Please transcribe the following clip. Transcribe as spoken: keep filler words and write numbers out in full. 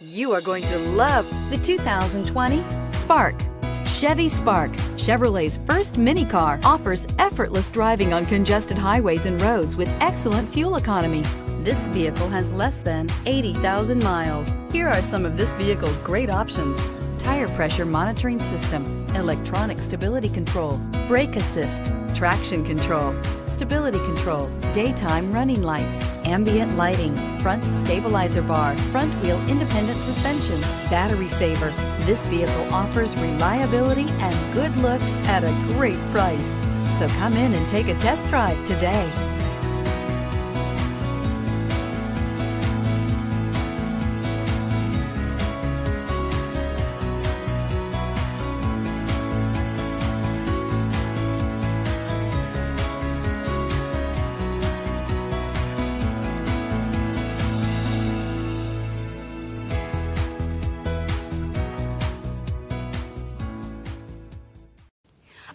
You are going to love the two thousand twenty Spark. Chevy Spark, Chevrolet's first mini car, offers effortless driving on congested highways and roads with excellent fuel economy. This vehicle has less than eighty thousand miles. Here are some of this vehicle's great options: tire pressure monitoring system, electronic stability control, brake assist, traction control, stability control, daytime running lights, ambient lighting, front stabilizer bar, front wheel independent suspension, battery saver. This vehicle offers reliability and good looks at a great price. So come in and take a test drive today.